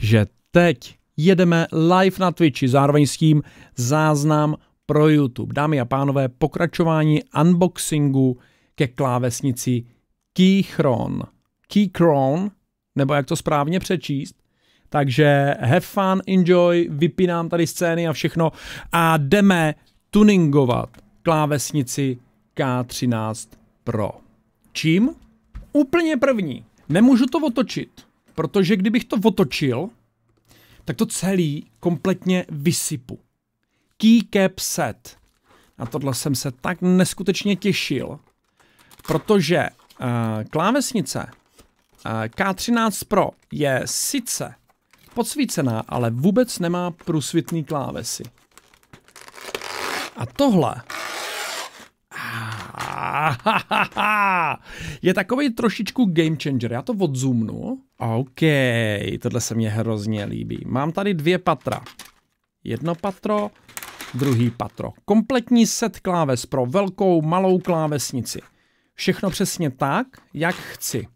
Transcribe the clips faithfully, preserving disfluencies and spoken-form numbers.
že teď jedeme live na Twitchi, zároveň s tím záznam pro YouTube. Dámy a pánové, pokračování unboxingu ke klávesnici Keychron. Keychron, nebo jak to správně přečíst. Takže have fun, enjoy, vypínám tady scény a všechno a jdeme tuningovat klávesnici K třináct Pro. Čím? Úplně první. Nemůžu to otočit, protože kdybych to otočil, tak to celý kompletně vysypu. Keycap set. Na tohle jsem se tak neskutečně těšil, protože uh, klávesnice uh, K třináct Pro je sice podsvícená, ale vůbec nemá průsvitný klávesy. A tohle je takový trošičku game changer. Já to odzoomnu. OK, tohle se mě hrozně líbí. Mám tady dvě patra. Jedno patro, druhý patro. Kompletní set kláves pro velkou, malou klávesnici. Všechno přesně tak, jak chci.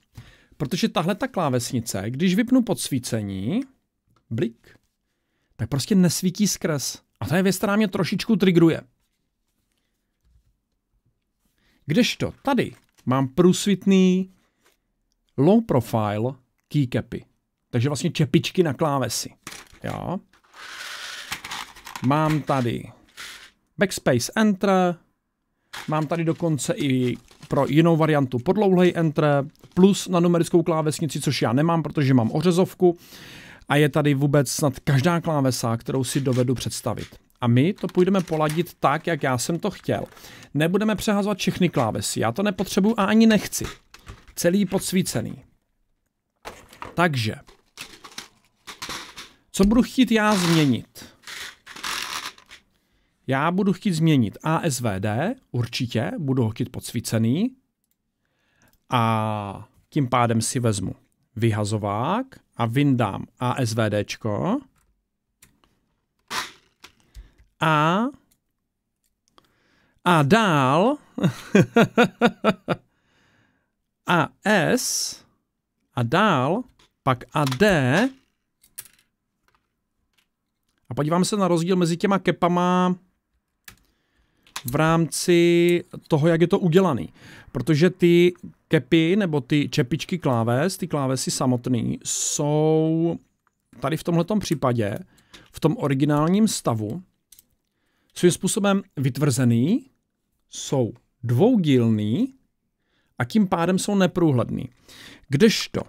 Protože tahle ta klávesnice, když vypnu podsvícení, blik, tak prostě nesvítí skrz. A to je věc, která mě trošičku trigruje. Kdežto tady mám průsvitný low profile keycapy. Takže vlastně čepičky na klávesi. Jo. Mám tady backspace enter, mám tady dokonce i pro jinou variantu podlouhlej enter, plus na numerickou klávesnici, což já nemám, protože mám ořezovku. A je tady vůbec snad každá klávesa, kterou si dovedu představit. A my to půjdeme poladit tak, jak já jsem to chtěl. Nebudeme přehazovat všechny klávesy. Já to nepotřebuju a ani nechci. Celý podsvícený. Takže. Co budu chtít já změnit? Já budu chtít změnit A S V D. Určitě. Budu ho chtít podsvícený. A tím pádem si vezmu vyhazovák a vyndám ASVDčko. A, a dál a S a dál pak a D a podívám se na rozdíl mezi těma kepama v rámci toho, jak je to udělaný. Protože ty kepy nebo ty čepičky kláves, ty klávesy samotný jsou tady v tomhletom případě v tom originálním stavu svým způsobem vytvrzený, jsou dvoudílný a tím pádem jsou neprůhledný. Kdežto,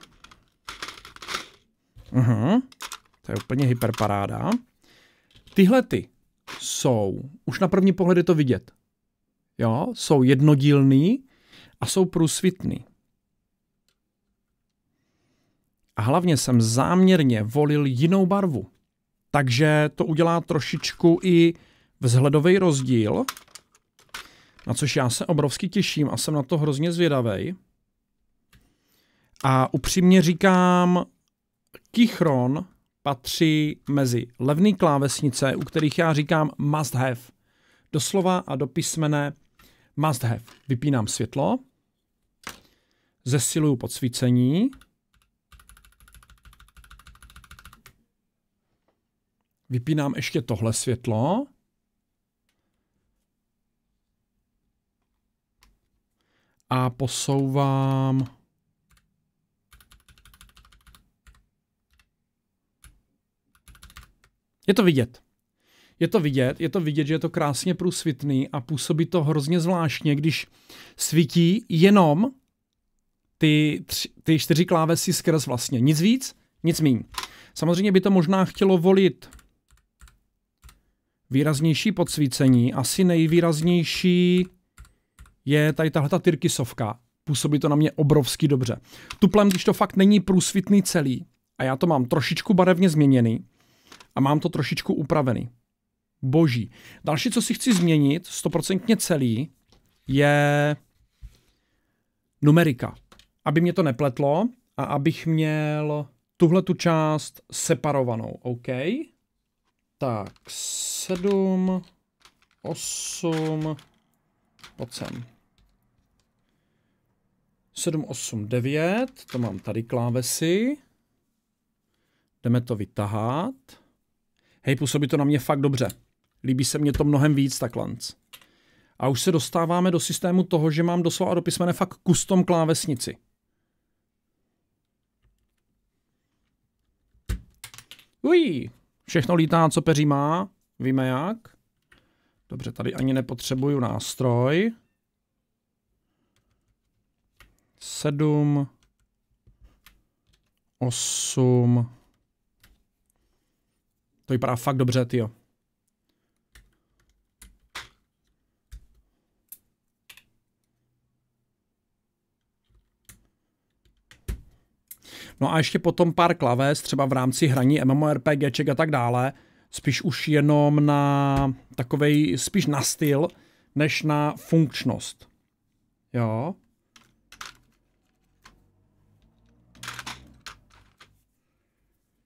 uhum, to je úplně hyperparáda, tyhle ty jsou, už na první pohled je to vidět, jo, jsou jednodílný a jsou průsvitný. A hlavně jsem záměrně volil jinou barvu, takže to udělá trošičku i vzhledový rozdíl, na což já se obrovsky těším a jsem na to hrozně zvědavej. A upřímně říkám, Keychron patří mezi levné klávesnice, u kterých já říkám must have. Doslova a do písmene must have. Vypínám světlo, zesiluju podsvícení, vypínám ještě tohle světlo, a posouvám je to vidět je to vidět, je to vidět, že je to krásně průsvitný a působí to hrozně zvláštně, když svítí jenom ty, tři, ty čtyři klávesy skrz vlastně, nic víc, nic míň. Samozřejmě by to možná chtělo volit výraznější podsvícení, asi nejvýraznější je tady tahle ta tyrkysovka. Působí to na mě obrovsky dobře. Tuplem, když to fakt není průsvitný celý. A já to mám trošičku barevně změněný. A mám to trošičku upravený. Boží. Další, co si chci změnit, stoprocentně celý, je numerika. Aby mě to nepletlo a abych měl tuhle tu část separovanou. OK. Tak, sedm, osm, pojď sem. sedm, osm, devět, to mám tady klávesy, Jdeme to vytahat. Hej, působí to na mě fakt dobře. Líbí se mně to mnohem víc taklanc. A už se dostáváme do systému toho, že mám doslova do písmene fakt custom klávesnici. Ují, všechno lítá, co peří má. Víme jak. Dobře, tady ani nepotřebuju nástroj. sedm. osm. To vypadá fakt dobře, tyjo. No a ještě potom pár klaves, třeba v rámci hraní MMORPGček a tak dále, spíš už jenom na takovej, spíš na styl, než na funkčnost. Jo.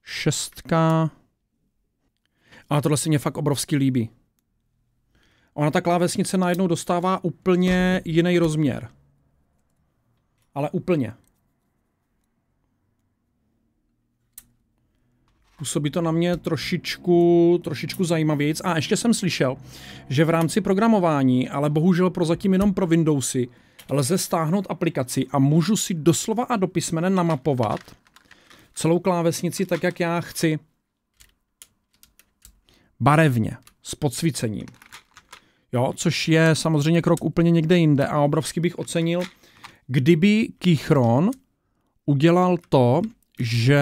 Šestka. Ale tohle se mě fakt obrovsky líbí. Ona ta klávesnice najednou dostává úplně jiný rozměr. Ale úplně. Působí to na mě trošičku, trošičku zajímavějc. A ještě jsem slyšel, že v rámci programování, ale bohužel prozatím jenom pro Windowsy, lze stáhnout aplikaci a můžu si doslova a do písmene namapovat celou klávesnici tak, jak já chci. Barevně, s podsvícením. Jo, což je samozřejmě krok úplně někde jinde a obrovsky bych ocenil, kdyby Keychron udělal to, že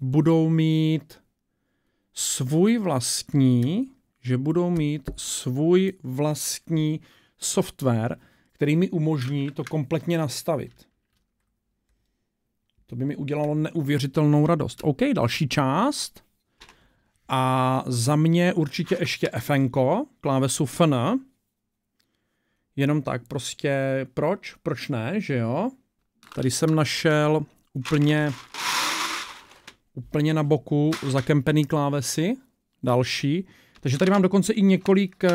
budou mít svůj vlastní, že budou mít svůj vlastní software, který mi umožní to kompletně nastavit. To by mi udělalo neuvěřitelnou radost. OK, další část. A za mě určitě ještě F N ko, klávesu F N. Jenom tak prostě proč? Proč ne, že jo? Tady jsem našel úplně úplně na boku zakempený klávesy. Další. Takže tady mám dokonce i několik e,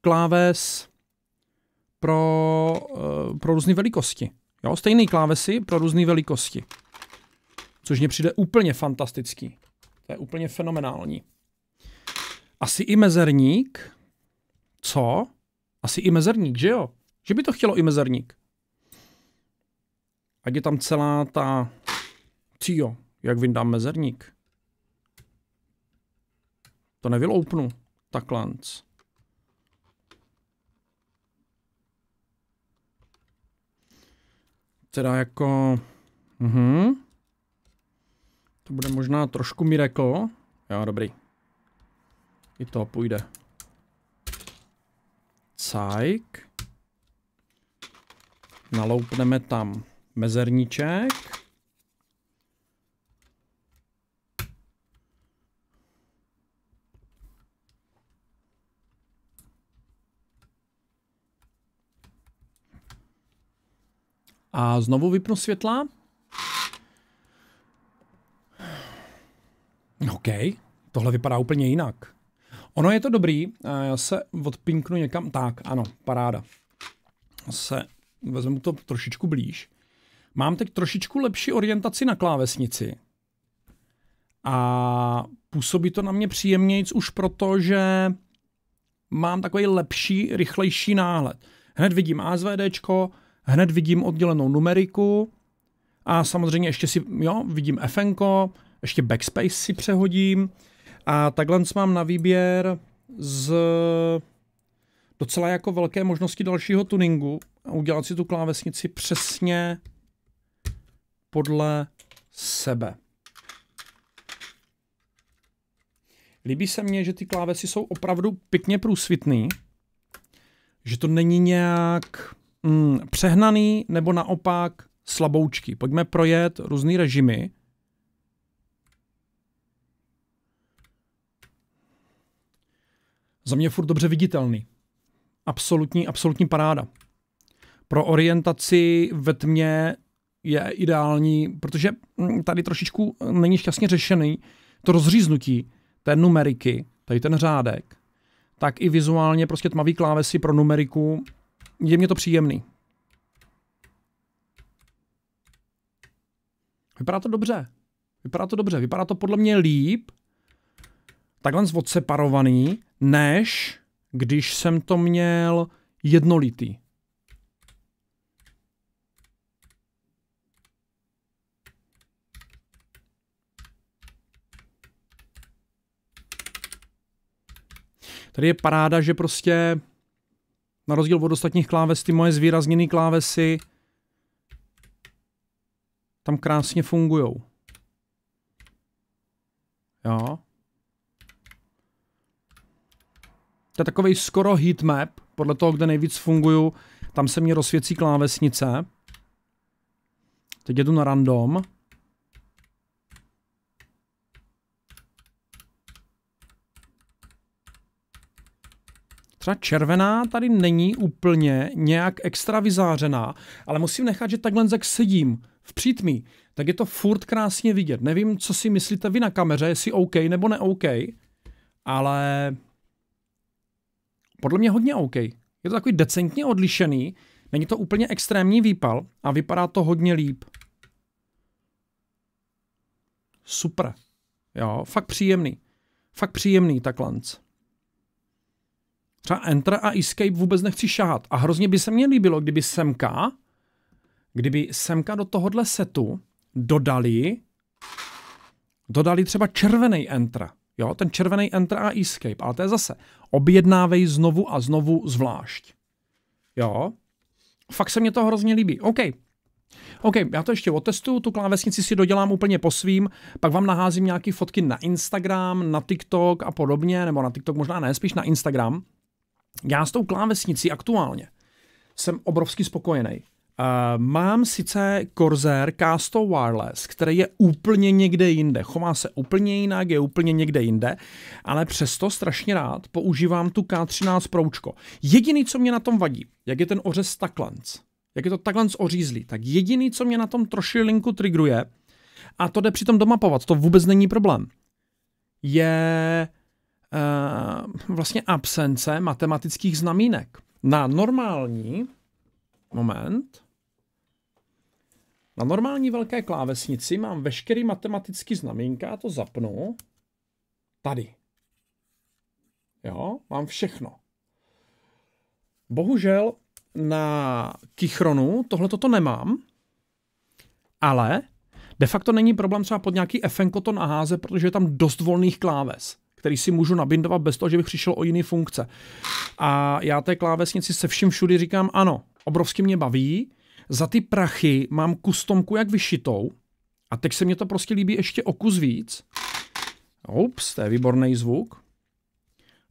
kláves pro, e, pro různé velikosti. Jo, stejné klávesy pro různé velikosti. Což mě přijde úplně fantastický. To je úplně fenomenální. Asi i mezerník. Co? Asi i mezerník, že jo? Že by to chtělo i mezerník. Ať je tam celá ta... Cio, jak vyndám mezerník? To nevyloupnu. Taklanc. Teda jako... Mhm. To bude možná trošku mi rekl. Jo, dobrý. I to půjde. Cajk. Naloupneme tam mezerníček. A znovu vypnu světla. OK, tohle vypadá úplně jinak. Ono je to dobrý, já se odpinknu někam, tak ano, paráda. Se vezmu to trošičku blíž. Mám teď trošičku lepší orientaci na klávesnici. A působí to na mě příjemnějc už proto, že mám takový lepší, rychlejší náhled. Hned vidím A S V D čko, hned vidím oddělenou numeriku a samozřejmě ještě si, jo, vidím F N ko, ještě backspace si přehodím a takhle mám na výběr z docela jako velké možnosti dalšího tuningu a udělat si tu klávesnici přesně podle sebe. Líbí se mně, že ty klávesy jsou opravdu pěkně průsvitný, že to není nějak mm, přehnaný nebo naopak slaboučky. Pojďme projet různý režimy. Za mě furt dobře viditelný. Absolutní, absolutní paráda. Pro orientaci ve tmě je ideální, protože tady trošičku není šťastně řešený to rozříznutí té numeriky, tady ten řádek, tak i vizuálně prostě tmavý klávesy pro numeriku, je mě to příjemný. Vypadá to dobře. Vypadá to dobře, vypadá to podle mě líp, takhle odseparovaný, než když jsem to měl jednolitý. Tady je paráda, že prostě na rozdíl od ostatních kláves, ty moje zvýrazněné klávesy tam krásně fungujou. Jo. To je takovej skoro heatmap, podle toho, kde nejvíc funguju, tam se mě rozsvěcí klávesnice. Teď jedu na random. Třeba červená tady není úplně nějak extra vyzářená, ale musím nechat, že takhle jak sedím v přítmí, tak je to furt krásně vidět. Nevím, co si myslíte vy na kameře, jestli OK nebo ne OK, ale podle mě hodně OK. Je to takový decentně odlišený, není to úplně extrémní výpal a vypadá to hodně líp. Super. Jo, fakt příjemný. Fakt příjemný taklanc. Třeba Enter a Escape vůbec nechci šahat. A hrozně by se mně líbilo, kdyby semka, kdyby semka do tohohle setu dodali, dodali třeba červený Enter. Jo, ten červený Enter a Escape. Ale to je zase, objednávej znovu a znovu zvlášť. Jo, fakt se mně to hrozně líbí. OK. OK, já to ještě otestuju, tu klávesnici si dodělám úplně po svým, pak vám naházím nějaké fotky na Instagram, na TikTok a podobně, nebo na TikTok možná ne, spíš na Instagram. Já s tou klávesnicí aktuálně jsem obrovsky spokojený. Uh, mám sice Corsair K sto Wireless, který je úplně někde jinde, chová se úplně jinak, je úplně někde jinde, ale přesto strašně rád používám tu K třináct Pročko. Jediný, co mě na tom vadí, jak je ten ořez taklanc. Jak je to takhle ořízlý, tak jediný, co mě na tom trošilinku trigruje, a to jde přitom domapovat, to vůbec není problém, je uh, vlastně absence matematických znamínek. Na normální, moment, na normální velké klávesnici mám veškerý matematický znamínka, a to zapnu tady. Jo, mám všechno. Bohužel na Keychronu tohle toto nemám, ale de facto není problém třeba pod nějaký F N ko to naházet, protože je tam dost volných kláves, který si můžu nabindovat bez toho, že bych přišel o jiné funkce. A já té klávesnici se vším všudy říkám ano, obrovsky mě baví, za ty prachy mám kustomku jak vyšitou a teď se mě to prostě líbí ještě o kus víc. Ups, to je výborný zvuk.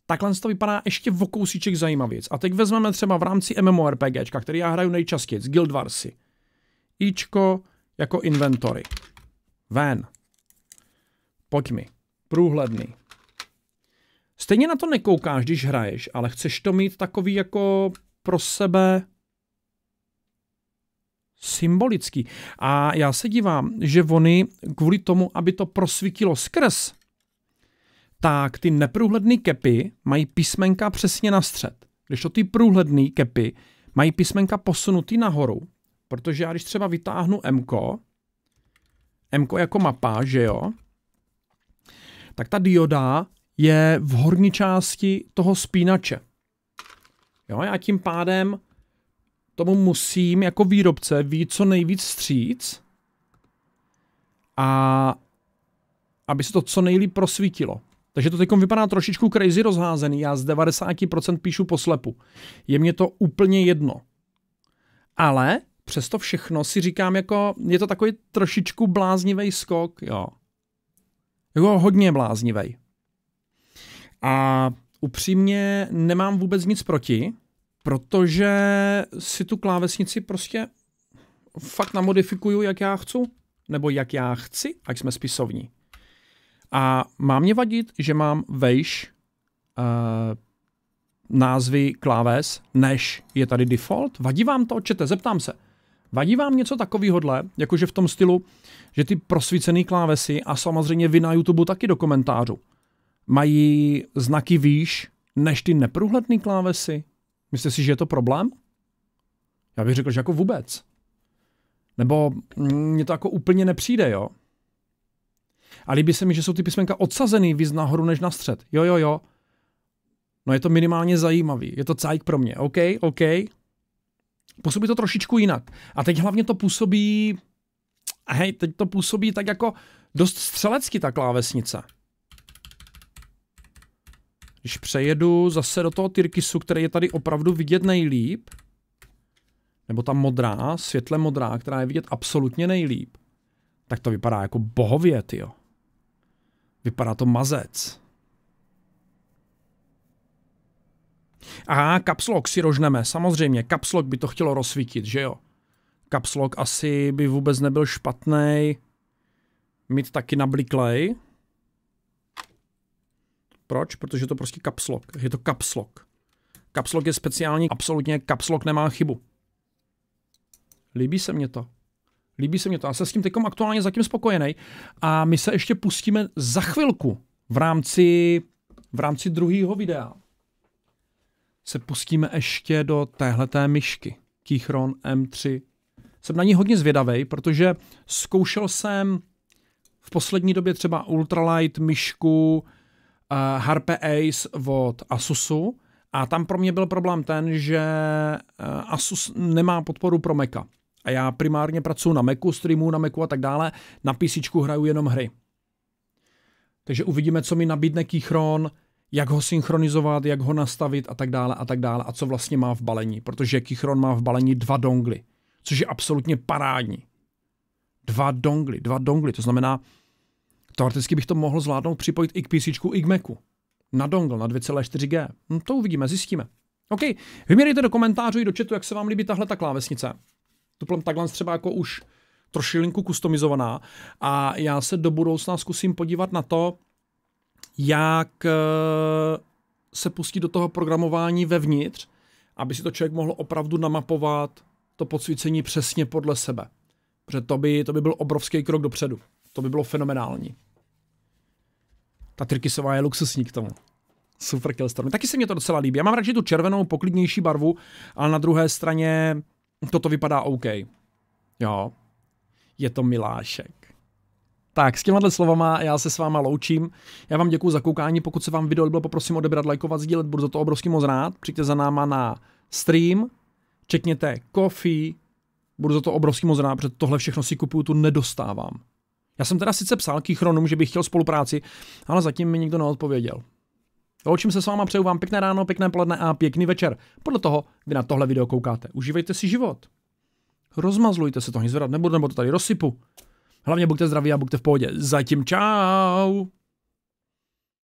Takhle to vypadá ještě v kousíček zajímavěc. A teď vezmeme třeba v rámci MMORPGčka, který já hraju nejčastěji, Guild Warsy. Ičko jako inventory. Ven. Pojď mi. Průhledný. Stejně na to nekoukáš, když hraješ, ale chceš to mít takový jako pro sebe symbolický. A já se dívám, že oni kvůli tomu, aby to prosvítilo skrz, tak ty neprůhledné kepy mají písmenka přesně na střed. Když to ty průhledné kepy mají písmenka posunutý nahoru, protože já když třeba vytáhnu M ko, M ko jako mapa, že jo, tak ta dioda je v horní části toho spínače. Jo, já tím pádem tomu musím jako výrobce víc co nejvíc stříc a aby se to co nejlíp prosvítilo. Takže to teď vypadá trošičku crazy rozházený, já z devadesáti procent píšu poslepu. Je mě to úplně jedno. Ale přesto všechno si říkám, jako je to takový trošičku bláznivý skok, jo. Jo, hodně bláznivý. A upřímně nemám vůbec nic proti, protože si tu klávesnici prostě fakt namodifikuju, jak já chci, nebo jak já chci, ať jsme spisovní. A má mě vadit, že mám vejš uh, názvy kláves, než je tady default? Vadí vám to? Čete, zeptám se. Vadí vám něco takovýhodle, jakože v tom stylu, že ty prosvícený klávesy a samozřejmě vy na YouTube taky do komentářů mají znaky výš než ty neprůhledný klávesy? Myslíte si, že je to problém? Já bych řekl, že jako vůbec. Nebo mně to jako úplně nepřijde, jo? A líbí se mi, že jsou ty písmenka odsazený víc nahoru než na střed. Jo, jo, jo. No je to minimálně zajímavý. Je to cajk pro mě. OK, OK. Působí to trošičku jinak. A teď hlavně to působí... Hej, teď to působí tak jako dost střelecky ta klávesnice. Když přejedu zase do toho Tyrkisu, který je tady opravdu vidět nejlíp, nebo ta modrá, světle modrá, která je vidět absolutně nejlíp, tak to vypadá jako bohově, tyjo. Vypadá to mazec. Aha, caps lock si rožneme, samozřejmě, caps lock by to chtělo rozsvítit, že jo? Caps lock asi by vůbec nebyl špatný mít taky nabliklej. Proč? Protože to prostě caps lock. Je to caps lock. Caps lock je speciální, absolutně caps lock nemá chybu. Líbí se mně to. Líbí se mně to. Já jsem s tím teďkom aktuálně zatím spokojený. A my se ještě pustíme za chvilku v rámci, v rámci druhého videa. Se pustíme ještě do téhleté myšky. Keychron M tři. Jsem na ní hodně zvědavej, protože zkoušel jsem v poslední době třeba ultralight myšku uh, Harpe Ace od Asusu a tam pro mě byl problém ten, že uh, Asus nemá podporu pro Maca. A já primárně pracuji na Macu, streamu na Macu a tak dále, na PCčku hraju jenom hry. Takže uvidíme, co mi nabídne Keychron, jak ho synchronizovat, jak ho nastavit a tak dále a tak dále a co vlastně má v balení, protože Keychron má v balení dva dongly. Což je absolutně parádní. Dva dongly, dva dongly, to znamená, teoreticky bych to mohl zvládnout připojit i k PCčku, i k Macu. Na dongle, na dvě celé čtyři gé. No to uvidíme, zjistíme. OK, vy mi dejte do komentářů i do chatu, jak se vám líbí tahle ta klávesnice. Tuplem takhle třeba jako už trošilinku customizovaná. A já se do budoucna zkusím podívat na to, jak se pustit do toho programování vevnitř, aby si to člověk mohl opravdu namapovat to podsvícení přesně podle sebe. Protože to by, to by byl obrovský krok dopředu. To by bylo fenomenální. Ta Tyrkisová je luxusní k tomu. Super Killstorm. Taky se mě to docela líbí. Já mám radši tu červenou, poklidnější barvu, ale na druhé straně toto vypadá OK. Jo. Je to milášek. Tak, s těmahle slovama já se s váma loučím. Já vám děkuju za koukání. Pokud se vám video líbilo, poprosím odebrat, lajkovat, sdílet. Budu za to obrovský moc rád. Přijďte za náma na stream. Čekněte coffee, budu za to obrovský moc rád, protože tohle všechno si kupuju, tu nedostávám. Já jsem teda sice psal Keychronům, že bych chtěl spolupráci, ale zatím mi nikdo neodpověděl. Loučím se s váma, přeju vám pěkné ráno, pěkné poledne a pěkný večer. Podle toho, kdy na tohle video koukáte. Užívejte si život. Rozmazlujte se, to nic zvedat nebudu, nebo to tady rozsypu. Hlavně buďte zdraví a buďte v pohodě. Zatím čau.